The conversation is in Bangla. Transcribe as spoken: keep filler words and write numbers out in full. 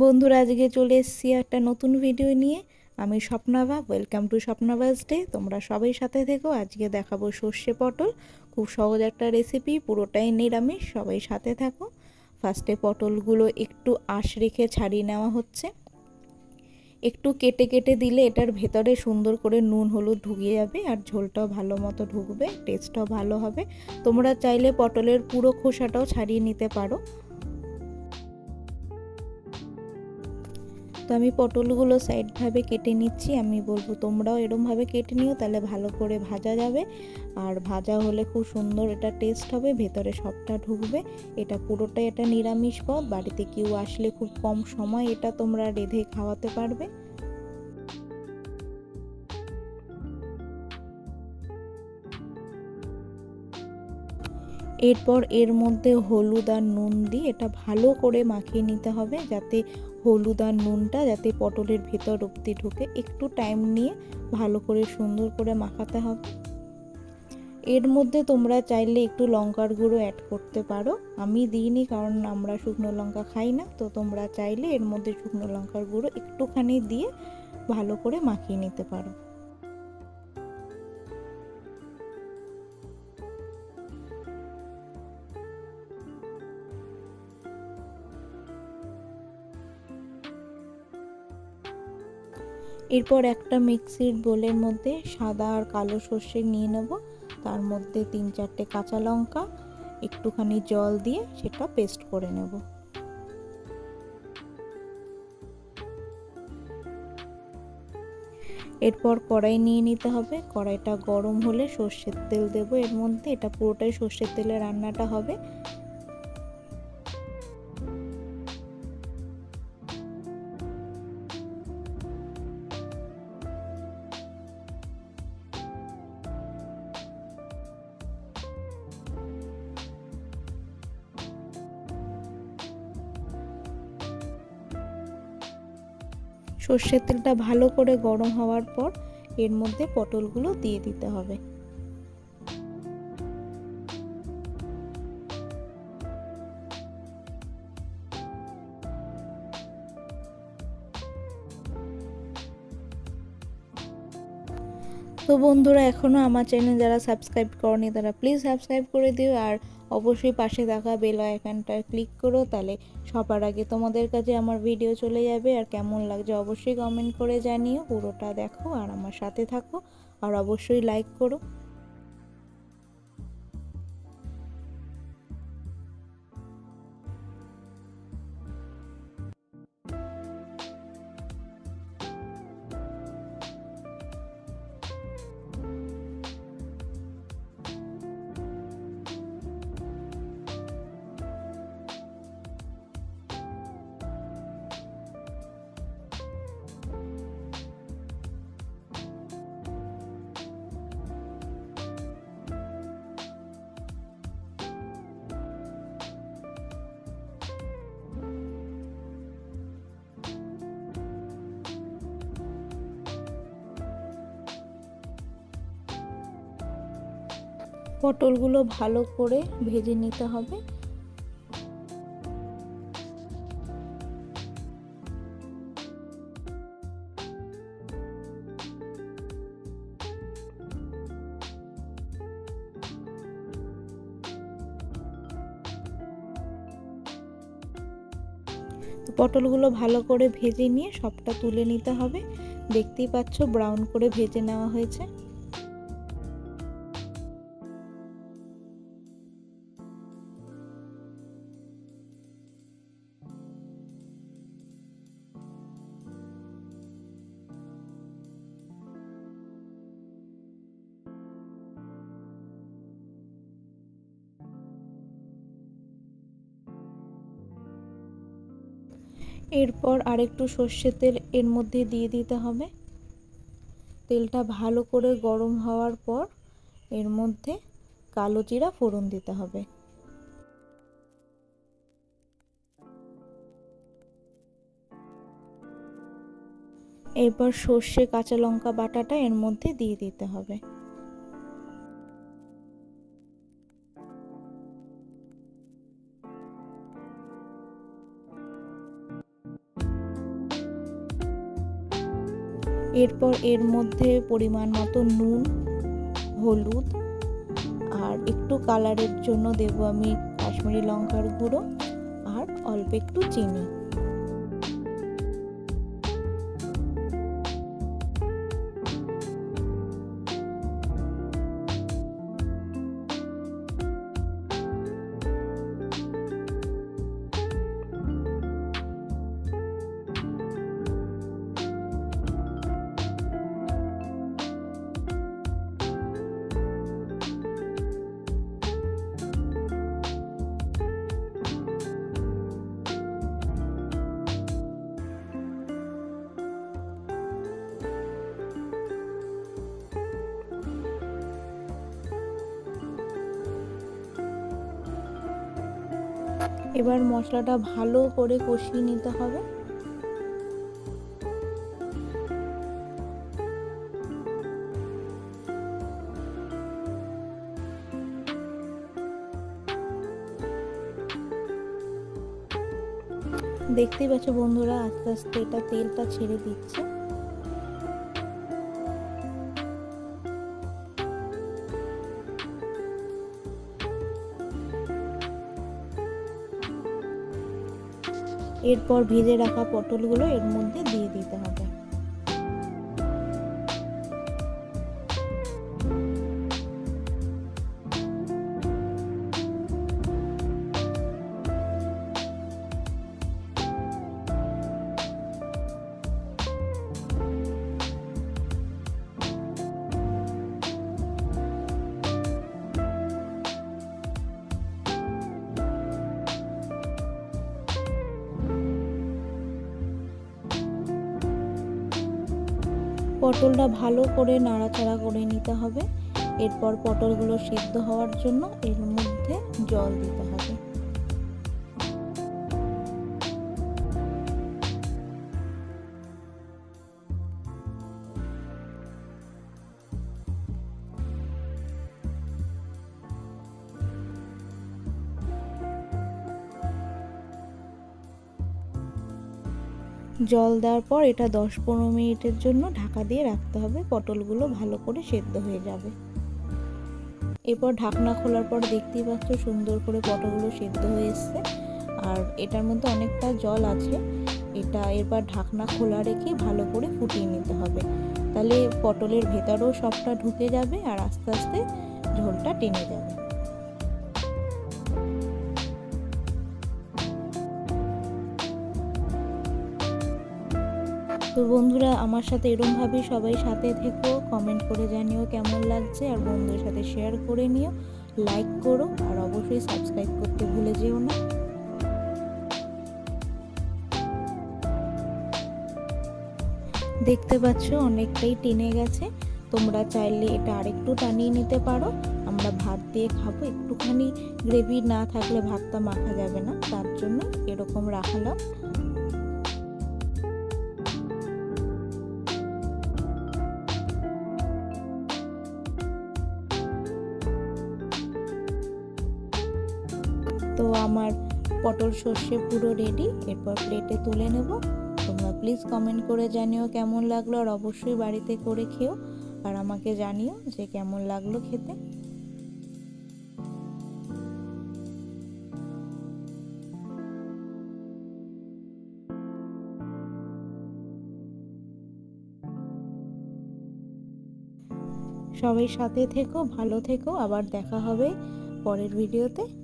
বন্ধুরা আজকে চলে এসেছি একটা নতুন ভিডিও নিয়ে। আমি স্বপ্নাভা, ওয়েলকাম টু স্বপ্নাভাস ডে। তোমরা সবাই সাথে থেকো। আজকে দেখাবো সর্ষে পটল, খুব সহজ একটা রেসিপি, পুরোটাই নিরামিষ, সবাই সাথে থাকো। ফার্স্টে পটলগুলো একটু আঁশ রেখে ছাড়িয়ে নেওয়া হচ্ছে। একটু কেটে কেটে দিলে এটার ভেতরে সুন্দর করে নুন হলুদ ঢুকিয়ে যাবে আর ঝোলটাও ভালো মতো ঢুকবে, টেস্টটাও ভালো হবে। তোমরা চাইলে পটলের পুরো খোসাটাও ছাড়িয়ে নিতে পারো। তো আমি পটলগুলো সাইডভাবে কেটে নিচ্ছি। আমি বলবো তোমরাও এরমভাবে কেটে নিও, তাহলে ভালো করে ভাজা যাবে। আর ভাজা হলে খুব সুন্দর এটা টেস্ট হবে, ভেতরে সবটা ঢুকবে। এটা পুরোটাই এটা নিরামিষ পদ, বাড়িতে কেউ আসলে খুব কম সময় এটা তোমরা রেঁধে খাওয়াতে পারবে। এরপর এর মধ্যে হলুদ আর নুন দিয়ে এটা ভালো করে মাখিয়ে নিতে হবে, যাতে হলুদ আর নুনটা যাতে পটলের ভেতর অবধি ঢুকে। একটু টাইম নিয়ে ভালো করে সুন্দর করে মাখাতে হবে। এর মধ্যে তোমরা চাইলে একটু লঙ্কার গুঁড়ো অ্যাড করতে পারো। আমি দিইনি, কারণ আমরা শুকনো লঙ্কা খাই না। তো তোমরা চাইলে এর মধ্যে শুকনো লঙ্কার গুঁড়ো একটুখানি দিয়ে ভালো করে মাখিয়ে নিতে পারো। এরপর একটা মিক্সির বোলের মধ্যে সাদা আর কালো সর্ষে নিয়ে নেব, তার মধ্যে তিন চারটে কাঁচা লঙ্কা, একটুখানি জল দিয়ে সেটা পেস্ট করে নেব। এরপর কড়াই নিয়ে নিতে হবে। কড়াইটা গরম হলে সর্ষের তেল দেবো এর মধ্যে। এটা পুরোটাই সর্ষের তেলে রান্নাটা হবে। সর্ষের তেলটা ভালো করে গরম হওয়ার পর এর মধ্যে পটলগুলো দিয়ে দিতে হবে। তো বন্ধুরা, এখনও আমার চ্যানেল যারা সাবস্ক্রাইব করনি তারা প্লিজ সাবস্ক্রাইব করে দিও। আর অবশ্যই পাশে থাকা বেল আইকনটা ক্লিক করো, তাহলে সবার আগে তোমাদের কাছে আমার ভিডিও চলে যাবে। আর কেমন লাগছে অবশ্যই কমেন্ট করে জানিও। পুরোটা দেখো আর আমার সাথে থাকো, আর অবশ্যই লাইক করো। পটলগুলো ভালো করে ভেজে নিতে হবে। পটলগুলো ভালো করে ভেজে নিয়ে সবটা তুলে নিতে হবে। দেখতেই পাচ্ছ ব্রাউন করে ভেজে নেওয়া হয়েছে। এরপর আরেকটু সর্ষের তেল এর মধ্যে দিয়ে দিতে হবে। তেলটা ভালো করে গরম হওয়ার পর এর মধ্যে কালো জিরা ফোড়ন দিতে হবে। এরপর সর্ষে কাঁচা লঙ্কা বাটাটা এর মধ্যে দিয়ে দিতে হবে। এরপর এর মধ্যে পরিমাণ মতো নুন, হলুদ আর একটু কালারের জন্য দেব আমি কাশ্মীরি লঙ্কার গুঁড়ো আর অল্প একটু চিনি। এবার মশলাটা ভালো করে কষিয়ে নিতে হবে। দেখতেই পাচ্ছ বন্ধুরা, আস্তে আস্তে এটা তেলটা ছেড়ে দিচ্ছে। এরপর ভেজে রাখা পটলগুলো এর মধ্যে দিয়ে দিতে হবে। পটলটা ভালো করে নাড়াচাড়া করে নিতে হবে। এরপর পটলগুলো সিদ্ধ হওয়ার জন্য এর মধ্যে জল দিতে হবে। জল দেওয়ার পর এটা দশ পনেরো মিনিটের জন্য ঢাকা দিয়ে রাখতে হবে, পটলগুলো ভালো করে সেদ্ধ হয়ে যাবে। এরপর ঢাকনা খোলার পর দেখতেই পাচ্ছ সুন্দর করে পটলগুলো সেদ্ধ হয়ে এসছে আর এটার মধ্যে অনেকটা জল আছে। এটা এরপর ঢাকনা খোলা রেখে ভালো করে ফুটিয়ে নিতে হবে, তাহলে পটলের ভেতরেও সবটা ঢুকে যাবে আর আস্তে আস্তে ঝোলটা টেনে যাবে। তো বন্ধুরা, আমার সাথে এরমভাবেই সবাই সাথে থেকো, কমেন্ট করে জানিও কেমন লাগছে আর বন্ধুদের সাথে শেয়ার করে নিও, লাইক করো আর অবশ্যই সাবস্ক্রাইব করতে ভুলে যেও না। দেখতে পাচ্ছ অনেকটাই টেনে গেছে, তোমরা চাইলে এটা আরেকটু টানিয়ে নিতে পারো। আমরা ভাত দিয়ে খাবো, একটুখানি গ্রেভি না থাকলে ভাতটা মাখা যাবে না, তার জন্য এরকম রাখলাম। তো আমার পটল সর্ষে পুরো রেডি, এরপর প্লেটে তুলে নেব। তোমরা প্লিজ কমেন্ট করে জানিও কেমন লাগলো আর অবশ্যই বাড়িতে করে খেও আর আমাকে জানিও যে কেমন লাগলো খেতে। সবাই সাথে থেকো, ভালো থেকো, আবার দেখা হবে পরের ভিডিওতে।